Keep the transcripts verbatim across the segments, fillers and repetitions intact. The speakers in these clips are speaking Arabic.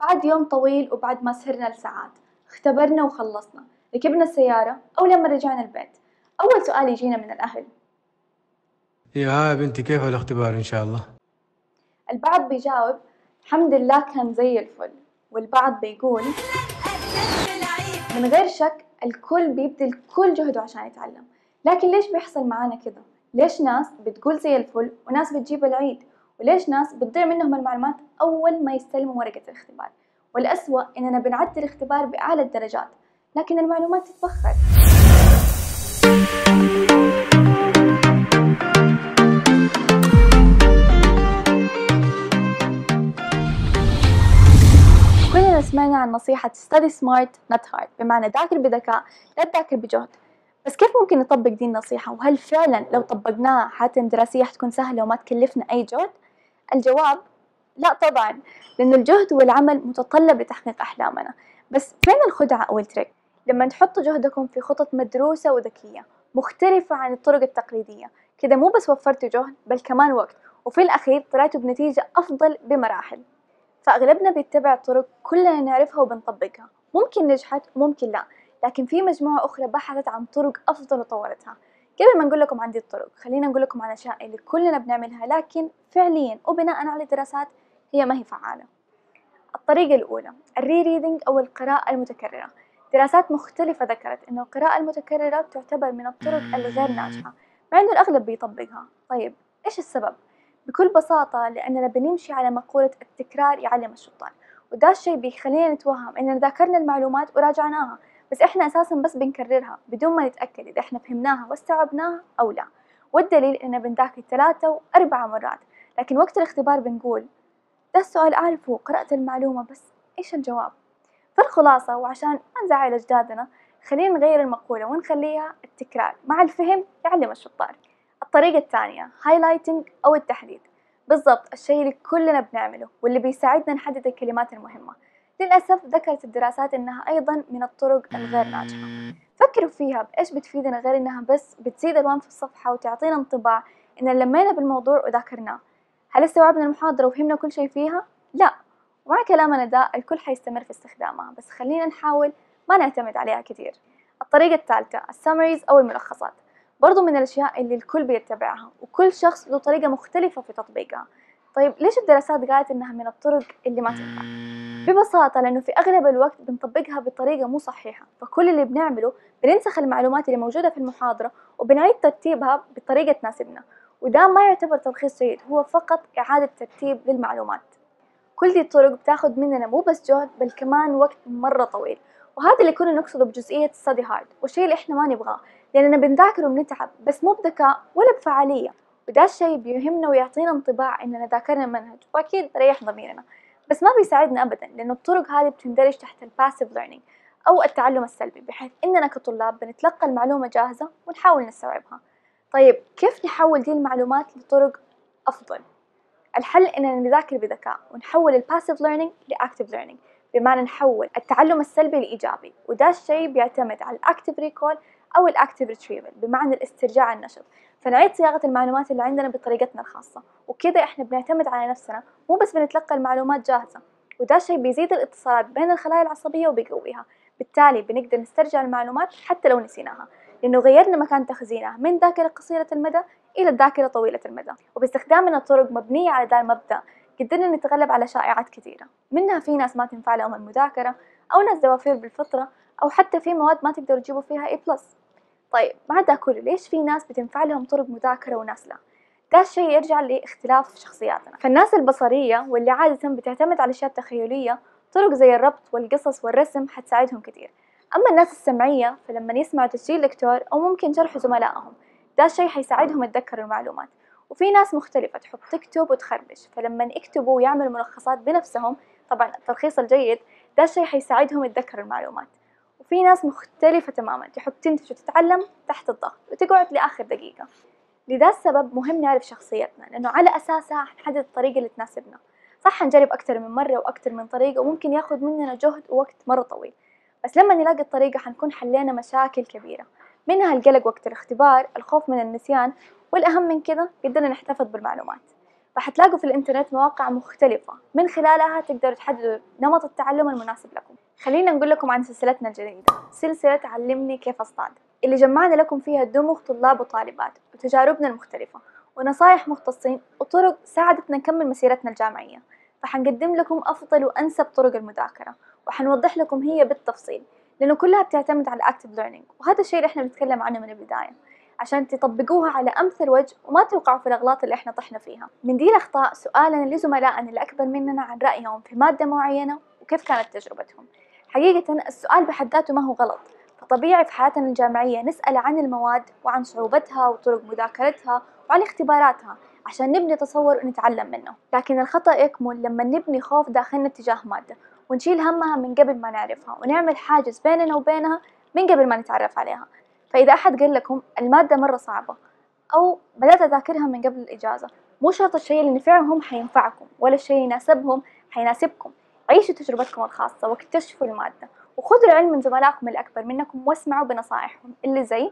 بعد يوم طويل وبعد ما سهرنا لساعات اختبرنا وخلصنا، ركبنا السيارة أو لما رجعنا البيت أول سؤال يجينا من الأهل: يا بنتي كيف الاختبار إن شاء الله؟ البعض بيجاوب الحمد لله كان زي الفل، والبعض بيقول من غير شك الكل بيبذل كل جهده عشان يتعلم. لكن ليش بيحصل معانا كذا؟ ليش ناس بتقول زي الفل وناس بتجيب العيد؟ وليش ناس بتضيع منهم المعلومات أول ما يستلموا ورقة الاختبار؟ والأسوأ إننا بنعدي الاختبار بأعلى الدرجات لكن المعلومات تتبخر. كلنا سمعنا عن نصيحة study smart not hard، بمعنى ذاكر بذكاء لا تذاكر بجهد. بس كيف ممكن نطبق دي النصيحة؟ وهل فعلا لو طبقناها حتى دراسية حتكون سهلة وما تكلفنا أي جهد؟ الجواب لا طبعا، لأن الجهد والعمل متطلب لتحقيق أحلامنا. بس فين الخدعة أو التريك؟ لما تحطوا جهدكم في خطط مدروسة وذكية مختلفة عن الطرق التقليدية، كذا مو بس وفرتوا جهد بل كمان وقت، وفي الأخير طلعتوا بنتيجة أفضل بمراحل. فأغلبنا بيتبع طرق كلنا نعرفها وبنطبقها، ممكن نجحت وممكن لا، لكن في مجموعة أخرى بحثت عن طرق أفضل وطورتها. قبل ما نقول لكم عن دي الطرق خلينا نقول لكم عن أشياء اللي كلنا بنعملها لكن فعليا وبناء على دراسات هي ما هي فعالة. الطريقة الأولى الري ريدنج أو القراءة المتكررة. دراسات مختلفة ذكرت إنه القراءة المتكررة تعتبر من الطرق الغير ناجحة مع إنه الأغلب بيطبقها. طيب إيش السبب؟ بكل بساطة لأننا بنمشي على مقولة التكرار يعلم الشيطان، وده الشيء بيخلينا نتوهم إننا ذاكرنا المعلومات وراجعناها بس إحنا أساساً بس بنكررها بدون ما نتأكد إذا إحنا فهمناها واستوعبناها أو لا. والدليل إننا بنذاكر ثلاثة وأربعة مرات لكن وقت الاختبار بنقول ده السؤال أعرفه، قرأت المعلومة بس إيش الجواب؟ فالخلاصة وعشان ما نزعل أجدادنا خلينا نغير المقولة ونخليها التكرار مع الفهم يعلم الشطار. الطريقة الثانية highlighting أو التحديد، بالضبط الشيء اللي كلنا بنعمله واللي بيساعدنا نحدد الكلمات المهمة. للأسف ذكرت الدراسات إنها أيضا من الطرق الغير ناجحة. فكروا فيها بإيش بتفيدنا غير إنها بس بتزيد ألوان في الصفحة وتعطينا انطباع إن لمينا بالموضوع وذاكرناه. هل استوعبنا المحاضرة وفهمنا كل شيء فيها؟ لا. ومع كلامنا ده الكل حيستمر في استخدامها بس خلينا نحاول ما نعتمد عليها كثير. الطريقة الثالثة السمريز أو الملخصات، برضو من الأشياء اللي الكل بيتبعها وكل شخص له طريقة مختلفة في تطبيقها. طيب ليش الدراسات قالت إنها من الطرق اللي ما تنفع؟ ببساطة لأنه في أغلب الوقت بنطبقها بطريقة مو صحيحة، فكل اللي بنعمله بننسخ المعلومات اللي موجودة في المحاضرة وبنعيد ترتيبها بطريقة تناسبنا، وده ما يعتبر تلخيص جيد، هو فقط إعادة ترتيب للمعلومات. كل دي الطرق بتاخد مننا مو بس جهد بل كمان وقت مرة طويل، وهذا اللي كنا نقصده بجزئية study hard، والشيء اللي إحنا ما نبغاه لأننا بنذاكر وبنتعب بس مو بذكاء ولا بفعالية، وده الشيء بيهمنا ويعطينا انطباع إننا ذاكرنا المنهج وأكيد بريح ضميرنا، بس ما بيساعدنا أبدا لأنه الطرق هذه بتندرج تحت الباسيف ليرنينج أو التعلم السلبي، بحيث إننا كطلاب بنتلقى المعلومة جاهزة ونحاول نستوعبها. طيب كيف نحول دي المعلومات لطرق أفضل؟ الحل إننا نذاكر بذكاء ونحول الباسيف ليرنينج لأكتيف ليرنينج، بمعنى نحول التعلم السلبي لإيجابي، وده الشيء بيعتمد على الأكتيف ريكول أو الأكتيف ريتريفل بمعنى الاسترجاع النشط. فنعيد صياغة المعلومات اللي عندنا بطريقتنا الخاصة، وكذا إحنا بنعتمد على نفسنا مو بس بنتلقى المعلومات جاهزة، وده الشيء بيزيد الاتصالات بين الخلايا العصبية وبيقويها، بالتالي بنقدر نسترجع المعلومات حتى لو نسيناها لأنه غيرنا مكان تخزينها من ذاكرة قصيرة المدى إلى الذاكرة طويلة المدى. وباستخدامنا طرق مبنية على ذا المبدأ قدرنا نتغلب على شائعات كثيرة، منها في ناس ما تنفع لهم المذاكرة أو ناس دوافير بالفطرة أو حتى في مواد ما تقدروا تجيبوا فيها A بلس. طيب مع ده كله ليش في ناس بتنفع لهم طرق مذاكرة وناس لا؟ ده الشيء يرجع لاختلاف شخصياتنا. فالناس البصرية واللي عادة بتعتمد على أشياء تخيلية طرق زي الربط والقصص والرسم حتساعدهم كثير. أما الناس السمعية فلما يسمعوا تسجيل دكتور أو ممكن شرح زملائهم ده الشيء حيساعدهم يتذكروا المعلومات. وفي ناس مختلفة تحب تكتب وتخربش، فلما يكتبوا ويعملوا ملخصات بنفسهم طبعا التلخيص الجيد ده الشيء حيساعدهم يتذكروا المعلومات. وفي ناس مختلفة تماما تحب تنتج وتتعلم تحت الضغط وتقعد لآخر دقيقة. لذا السبب مهم نعرف شخصيتنا لأنه على أساسها حنحدد الطريقة اللي تناسبنا. صح نجرب أكثر من مرة وأكثر من طريقة وممكن ياخذ مننا جهد ووقت مرة طويل، بس لما نلاقي الطريقة حنكون حلينا مشاكل كبيرة منها القلق وقت الاختبار، الخوف من النسيان، والأهم من كده قدرنا نحتفظ بالمعلومات. فحتلاقوا في الانترنت مواقع مختلفة من خلالها تقدروا تحددوا نمط التعلم المناسب لكم. خلينا نقول لكم عن سلسلتنا الجديدة، سلسلة علمني كيف أصطاد، اللي جمعنا لكم فيها دموغ طلاب وطالبات وتجاربنا المختلفة ونصائح مختصين وطرق ساعدتنا نكمل مسيرتنا الجامعية. فحنقدم لكم أفضل وأنسب طرق المذاكرة، وحنوضح لكم هي بالتفصيل، لأنه كلها بتعتمد على الأكتيف ليرنينج، وهذا الشيء اللي احنا بنتكلم عنه من البداية عشان تطبقوها على أمثل وجه وما توقعوا في الأغلاط اللي احنا طحنا فيها. بندير أخطاء سؤالا لزملائنا اللي أكبر مننا عن رأيهم في مادة معينة وكيف كانت تجربتهم. حقيقة السؤال بحد ذاته ما هو غلط، فطبيعي في حياتنا الجامعية نسأل عن المواد وعن صعوبتها وطرق مذاكرتها وعن اختباراتها عشان نبني تصور ونتعلم منه. لكن الخطأ يكمن لما نبني خوف داخلنا تجاه مادة ونشيل همها من قبل ما نعرفها، ونعمل حاجز بيننا وبينها من قبل ما نتعرف عليها. فإذا أحد قال لكم المادة مرة صعبة أو بدأت أذاكرها من قبل الإجازة، مو شرط الشيء اللي نفعهم حينفعكم ولا الشيء اللي يناسبهم حيناسبكم. عيشوا تجربتكم الخاصة واكتشفوا المادة، وخذوا العلم من زملائكم اللي أكبر منكم واسمعوا بنصائحهم اللي زي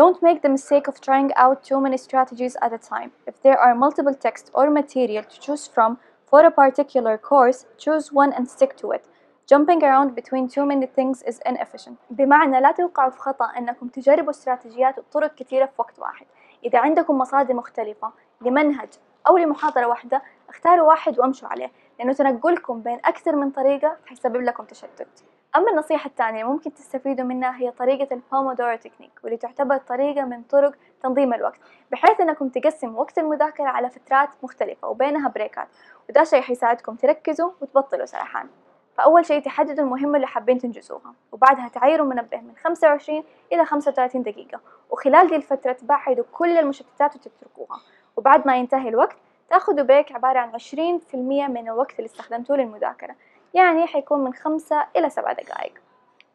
Don't make the mistake of trying out too many strategies at a time. If there are multiple texts or material to choose from for a particular course, choose one and stick to it. Jumping around between too many things is inefficient. بمعنى لا توقعوا في خطأ أنكم تجربوا استراتيجيات وطرق كثيرة في وقت واحد. إذا عندكم مصادر مختلفة لمنهج أو لمحاضرة واحدة، اختاروا واحد وامشوا عليه، لأنه تنقلكم بين أكثر من طريقة حيسبب لكم تشتت. أما النصيحة الثانية ممكن تستفيدوا منها هي طريقة البومودورو تكنيك، واللي تعتبر طريقة من طرق تنظيم الوقت، بحيث أنكم تقسموا وقت المذاكرة على فترات مختلفة وبينها بريكات، وده شيء حيساعدكم تركزوا وتبطلوا سرحان. فأول شيء تحددوا المهمة اللي حابين تنجزوها، وبعدها تعايروا منبه من خمسة وعشرين إلى خمسة وثلاثين دقيقة، وخلال دي الفترة تبعدوا كل المشتتات وتتركوها، وبعد ما ينتهي الوقت تاخذوا بريك عبارة عن عشرين بالمئة من الوقت اللي استخدمتوه للمذاكرة، يعني حيكون من خمسة إلى سبعة دقائق.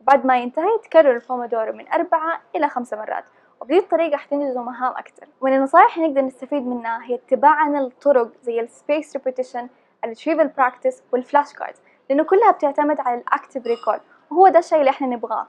وبعد ما ينتهي تكرر البومودورو من أربعة إلى خمسة مرات، وبهذه الطريقة حتنجزوا مهام أكثر. ومن النصائح اللي نقدر نستفيد منها هي اتباعنا للطرق زي السبيس ريبيتيشن، الريتريفال براكتس، والفلاش كاردز، لأنه كلها بتعتمد على الأكتيف ريكول، وهو ده الشيء اللي احنا نبغاه.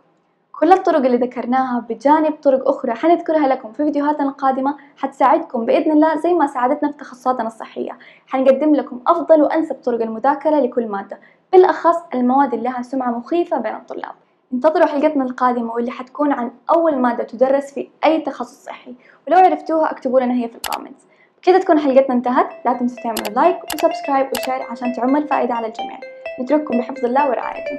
كل الطرق اللي ذكرناها بجانب طرق أخرى حنذكرها لكم في فيديوهاتنا القادمة، حتساعدكم بإذن الله زي ما ساعدتنا في تخصصاتنا الصحية. حنقدم لكم أفضل وأنسب طرق المذاكرة لكل مادة، بالأخص المواد اللي لها سمعة مخيفة بين الطلاب. انتظروا حلقتنا القادمة واللي حتكون عن أول مادة تدرس في أي تخصص صحي، ولو عرفتوها اكتبوا لنا هي في الكومنتس. بكذا تكون حلقتنا انتهت. لا تنسوا تعملوا لايك وسبسكرايب وشير عشان تعم الفائدة على الجميع. نترككم بحفظ الله ورعايته.